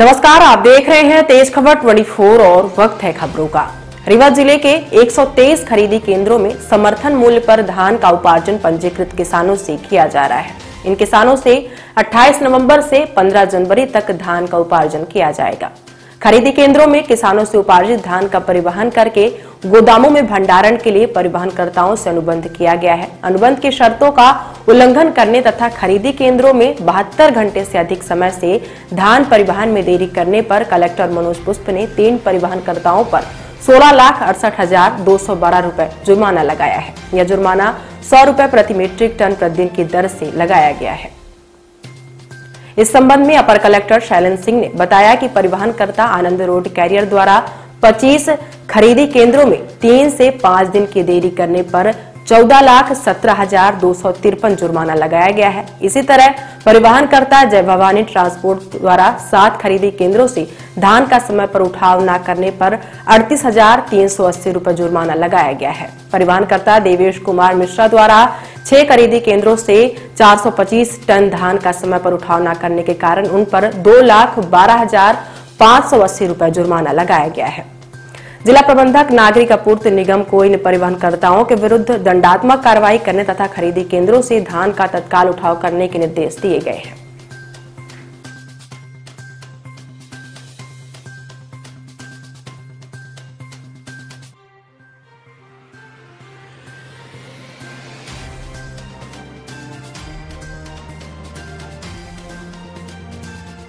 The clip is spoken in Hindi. नमस्कार, आप देख रहे हैं तेज़ख़बर 24 और वक्त है खबरों का। रीवा जिले के 123 खरीदी केंद्रों में समर्थन मूल्य पर धान का उपार्जन पंजीकृत किसानों से किया जा रहा है। इन किसानों से 28 नवंबर से 15 जनवरी तक धान का उपार्जन किया जाएगा। खरीदी केंद्रों में किसानों से उपार्जित धान का परिवहन करके गोदामों में भंडारण के लिए परिवहनकर्ताओं से अनुबंध किया गया है। अनुबंध की शर्तों का उल्लंघन करने तथा खरीदी केंद्रों में 72 घंटे से अधिक समय से धान परिवहन में देरी करने पर कलेक्टर मनोज पुष्प ने 3 परिवहनकर्ताओं पर 16,68,212 रुपए जुर्माना लगाया है। यह जुर्माना 100 रुपए प्रति मीट्रिक टन प्रतिदिन की दर से लगाया गया है। इस संबंध में अपर कलेक्टर शैलेंद्र सिंह ने बताया कि परिवहनकर्ता आनंद रोड कैरियर द्वारा 25 खरीदी केंद्रों में 3 से 5 दिन की देरी करने पर 14,17,253 जुर्माना लगाया गया है। इसी तरह परिवहनकर्ता जय भवानी ट्रांसपोर्ट द्वारा 7 खरीदी केंद्रों से धान का समय पर उठाव न करने पर 38,380 रुपए जुर्माना लगाया गया है। परिवहनकर्ता देवेश कुमार मिश्रा द्वारा 6 खरीदी केंद्रों से 425 टन धान का समय पर उठाव न करने के कारण उन पर 2,12,580 रुपए जुर्माना लगाया गया है। जिला प्रबंधक नागरिक आपूर्ति निगम को इन परिवहनकर्ताओं के विरुद्ध दंडात्मक कार्रवाई करने तथा खरीदी केंद्रों से धान का तत्काल उठाव करने के निर्देश दिए गए हैं।